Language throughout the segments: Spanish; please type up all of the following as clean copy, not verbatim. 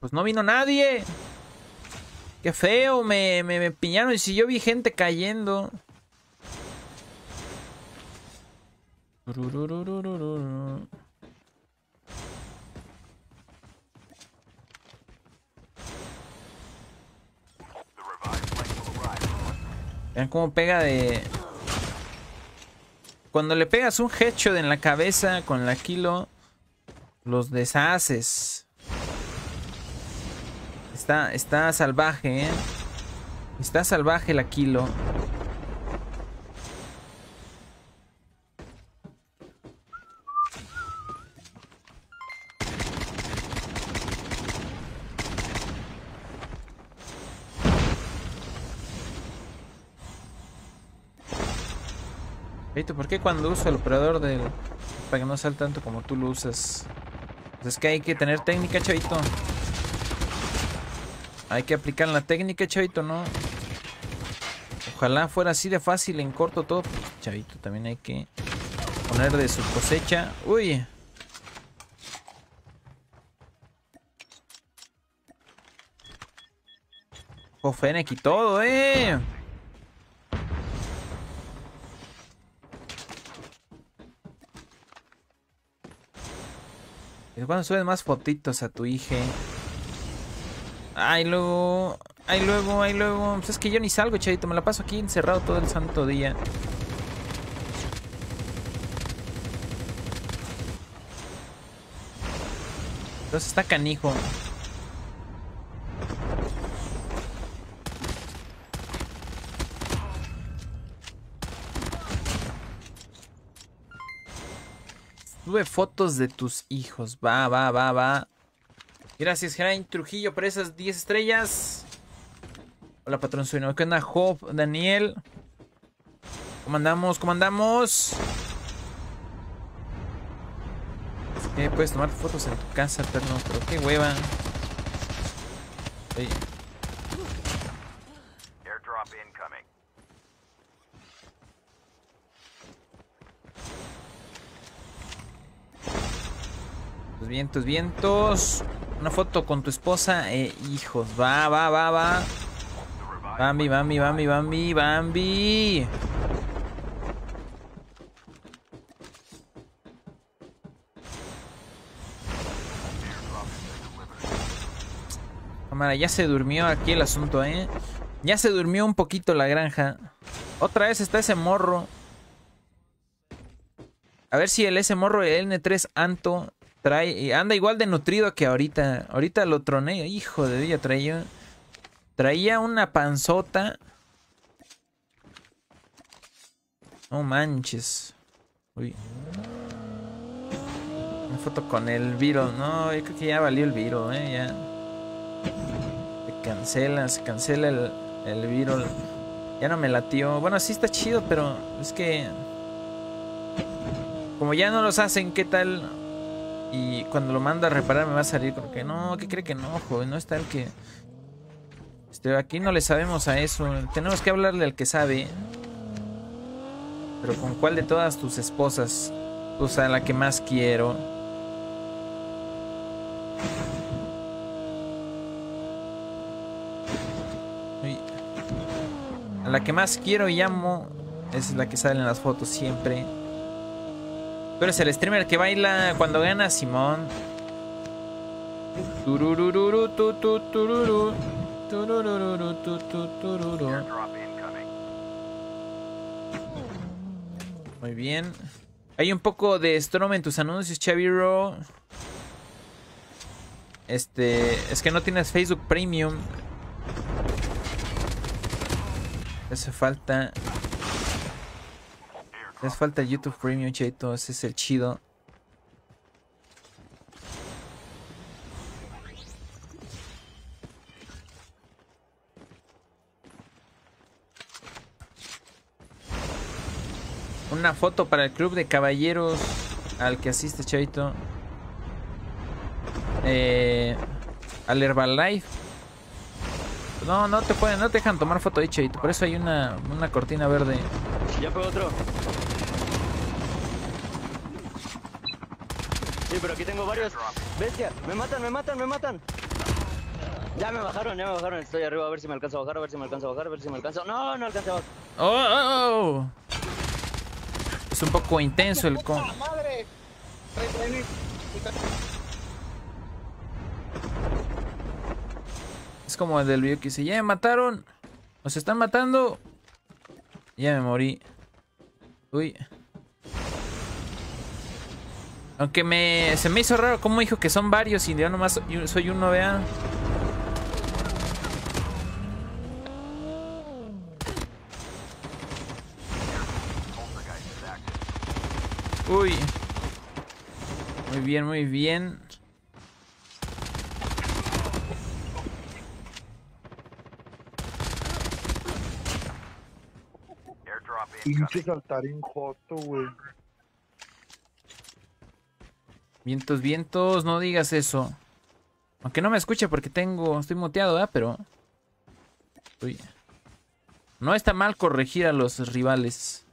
Pues no vino nadie. Qué feo, me piñaron. Y si yo vi gente cayendo. Vean cómo pega de... Cuando le pegas un headshot en la cabeza con la kilo, los deshaces. Está salvaje, ¿eh? Está salvaje la kilo. ¿Por qué cuando uso el operador del... para que no salga tanto como tú lo usas? Pues es que hay que tener técnica, chavito. Hay que aplicar la técnica, chavito, ¿no? Ojalá fuera así de fácil en corto todo. Chavito, también hay que poner de su cosecha. ¡Uy! ¡Oh, Fennec y todo, eh! Cuando subes más fotitos a tu hija. Ay, luego. Pues es que yo ni salgo, chavito. Me la paso aquí encerrado todo el santo día. Entonces está canijo. Sube fotos de tus hijos. Va. Gracias, Geraint Trujillo, por esas 10 estrellas. Hola, patrón sueno. ¿Qué onda, Job? Daniel. ¿Cómo andamos? Es que puedes tomar fotos en tu casa, perno. Pero qué hueva. Sí. Vientos. Una foto con tu esposa e hijos. Va. Bambi. Cámara, ya se durmió aquí el asunto, ¿eh? Ya se durmió un poquito la granja. Otra vez está ese morro. A ver si ese morro, el N3 Anto... anda igual de nutrido que ahorita. Ahorita lo troné. Hijo de Dios, traía una panzota. No manches. Uy. Una foto con el Viro. No, yo creo que ya valió el Viro, ya. Se cancela el Viro. Ya no me latió. Bueno, sí está chido, pero es que... como ya no los hacen, ¿qué tal...? Y cuando lo mando a reparar me va a salir como que no, que cree que no, joven, no está el que... aquí no le sabemos a eso, tenemos que hablarle al que sabe. Pero ¿con cuál de todas tus esposas? O sea, la que más quiero. Uy. A la que más quiero y amo, esa es la que sale en las fotos siempre. Tú eres el streamer que baila cuando gana, Simón. Muy bien. Hay un poco de Strom en tus anuncios, Chaviro. Es que no tienes Facebook Premium. Hace falta... les falta YouTube Premium, chavito. Ese es el chido. Una foto para el club de caballeros al que asiste, chavito. Al Herbalife. No te dejan tomar foto ahí, chavito. Por eso hay una cortina verde. Ya pegó otro. Sí, pero aquí tengo varios. Bestia, me matan. Ya me bajaron, estoy arriba, a ver si me alcanza a bajar, No, no alcanza a bajar. Oh, oh, oh. Es un poco intenso el con. ¡Madre! Es como el del video que dice, ya me mataron. Nos están matando. Ya me morí. Uy. Aunque se me hizo raro cómo dijo que son varios y yo nomás soy uno, vean. Uy. Muy bien, muy bien. Pinche saltarín joto, güey. Vientos, vientos, no digas eso. Aunque no me escuche porque estoy muteado, ¿verdad? Pero... Uy. No está mal corregir a los rivales.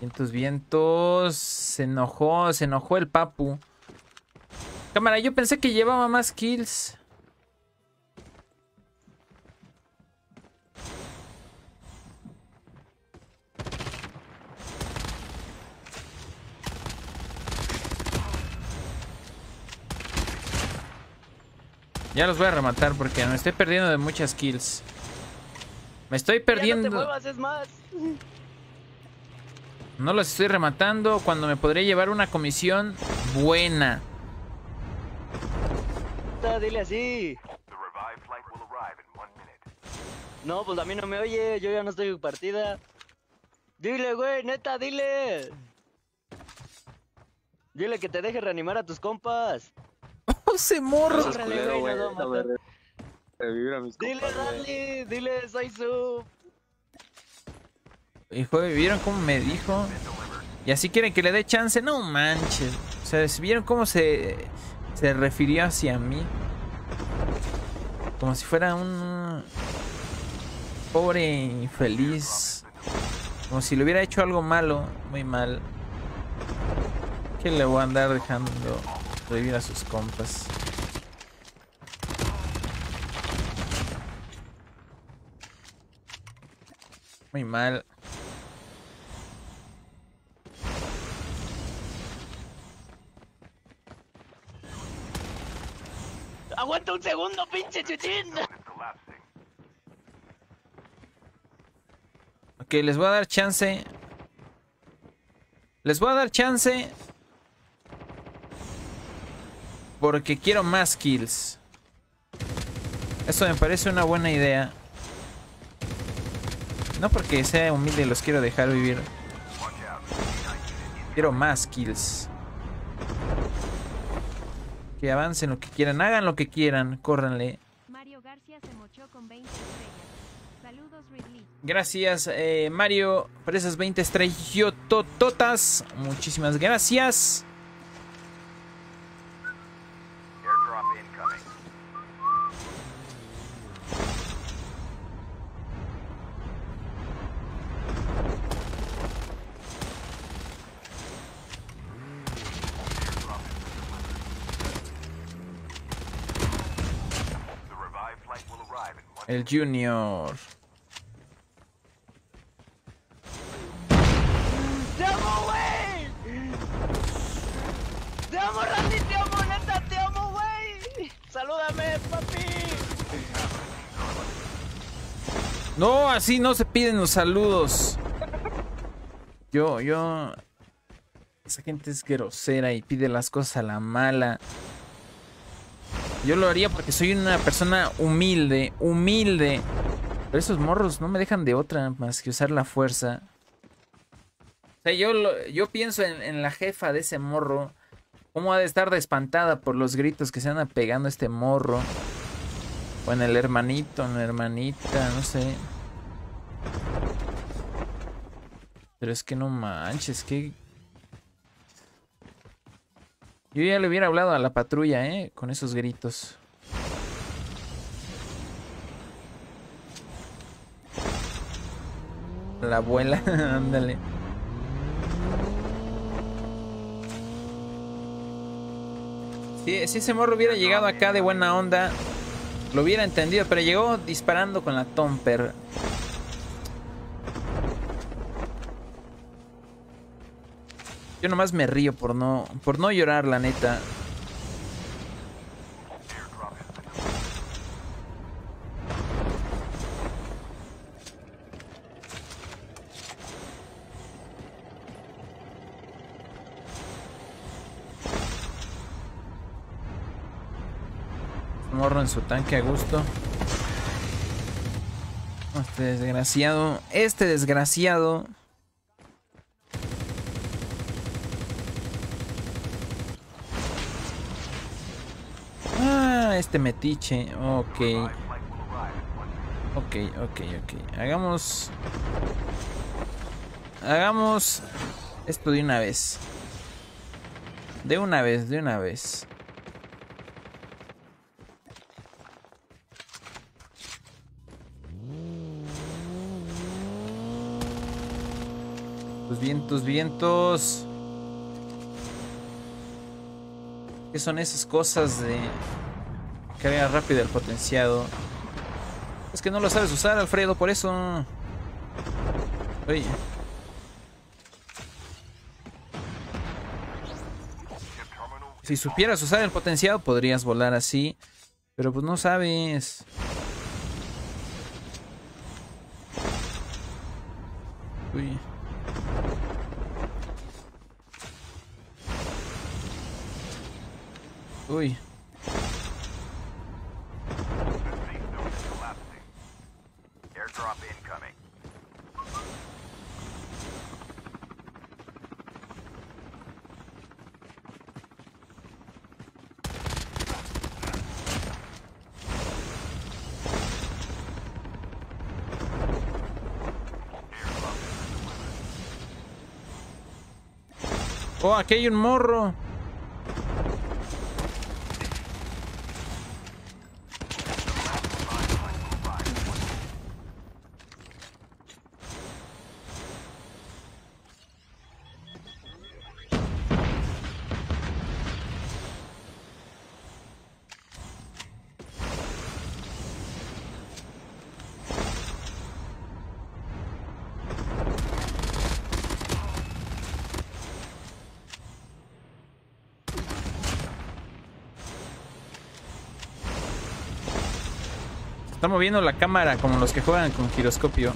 Vientos, vientos. Se enojó el papu. Cámara, yo pensé que llevaba más kills. Ya los voy a rematar porque me estoy perdiendo de muchas kills. Me estoy perdiendo. Ya no te muevas, es más. No los estoy rematando cuando me podría llevar una comisión buena. Dile así. No, pues a mí no me oye. Yo ya no estoy en partida. Dile, güey, neta, dile. Dile que te deje reanimar a tus compas. Se morro. Dile, dale, dile, soy sub. Hijo, ¿vieron cómo me dijo? Y así quieren que le dé chance, no manches. O sea, ¿vieron cómo se refirió hacia mí? Como si fuera un pobre infeliz. Como si le hubiera hecho algo malo, muy mal. ¿Qué le voy a andar dejando? Revivir a sus compas. Muy mal. ¡Aguanta un segundo, pinche chuchín! Ok, les voy a dar chance. Porque quiero más kills. Esto me parece una buena idea. No porque sea humilde los quiero dejar vivir. Quiero más kills. Que avancen lo que quieran. Hagan lo que quieran. Córranle. Mario García se mochó con 20 estrellas. Saludos, Ridley. Gracias, Mario, por esas 20 estrellotototas. Muchísimas gracias. El Junior. ¡Te amo, güey! ¡Te amo, Randy! ¡Te amo, neta! ¡Te amo, güey! ¡Salúdame, papi! No, así no se piden los saludos. Esa gente es grosera y pide las cosas a la mala. Yo lo haría porque soy una persona humilde, Pero esos morros no me dejan de otra más que usar la fuerza. O sea, yo pienso en la jefa de ese morro. Cómo ha de estar de espantada por los gritos que se andan pegando este morro. O en el hermanito, en la hermanita, no sé. Pero es que no manches, que... Yo ya le hubiera hablado a la patrulla, con esos gritos. La abuela, ándale. Si ese morro hubiera llegado acá de buena onda, lo hubiera entendido, pero llegó disparando con la Tomper. Yo nomás me río por no llorar, la neta. Morro en su tanque a gusto. Este desgraciado. Ah, este metiche. Ok. Hagamos esto de una vez. De una vez. Vientos. ¿Qué son esas cosas de carga rápida del potenciado? Es que no lo sabes usar, Alfredo, por eso. Oye. Si supieras usar el potenciado podrías volar así, pero pues no sabes. Uy. Uy. Oh, aquí hay un morro. Está moviendo la cámara como los que juegan con giroscopio.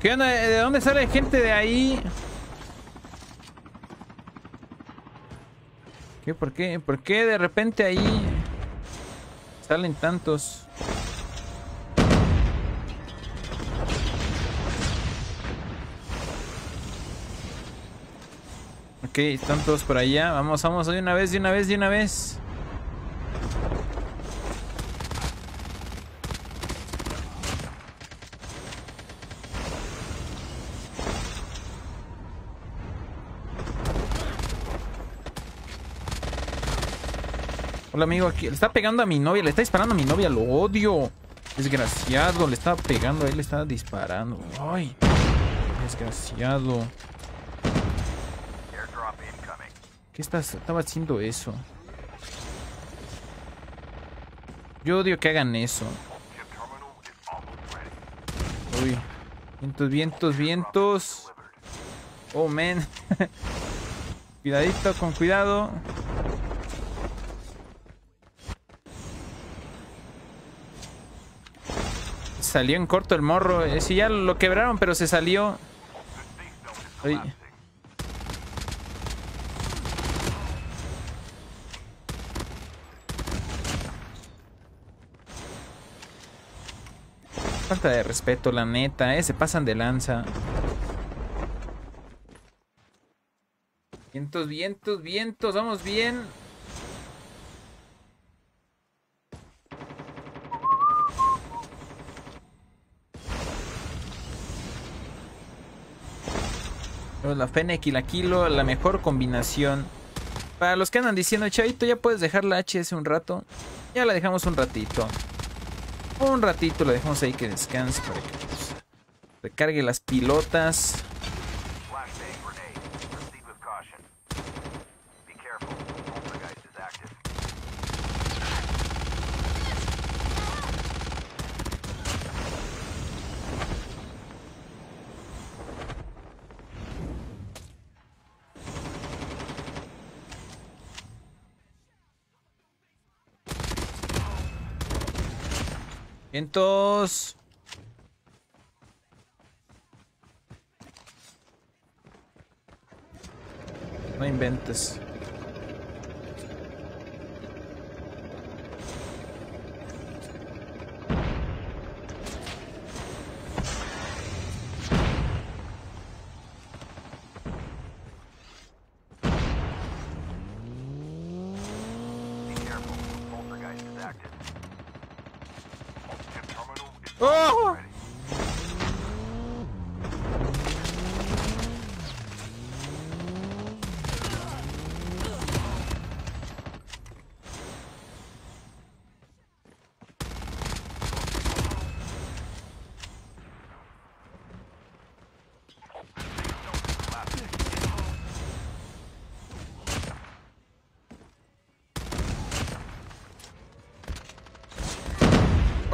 ¿Qué onda? ¿De dónde sale gente de ahí? ¿Qué? ¿Por qué? ¿Por qué de repente ahí salen tantos? Ok, están todos por allá. Vamos, de una vez. Hola amigo, aquí le está pegando a mi novia, le está disparando a mi novia, lo odio. Desgraciado, le estaba pegando, ahí le estaba disparando. Ay, desgraciado. ¿Qué estaba haciendo eso? Yo odio que hagan eso. Uy, vientos. Oh, man. Cuidadito, con cuidado. Salió en corto el morro. Sí, ya lo quebraron, pero se salió. Ay. Falta de respeto, la neta, se pasan de lanza. Vientos, vientos, vientos, vamos bien. La Fennec y la Kilo, la mejor combinación. Para los que andan diciendo, chavito, ya puedes dejar la HS un rato. Ya la dejamos un ratito. Un ratito la dejamos ahí que descanse para que recargue las pilotas. Entonces, no inventes. ¡Oh!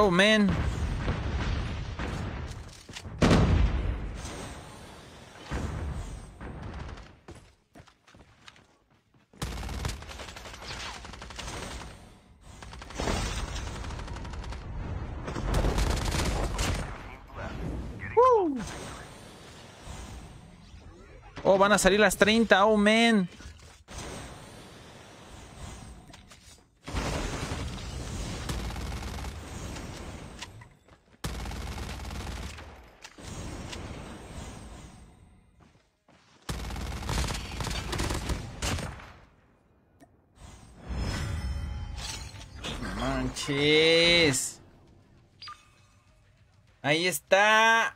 Oh, man. Oh, van a salir las 30. Oh, man. Manches. Ahí está.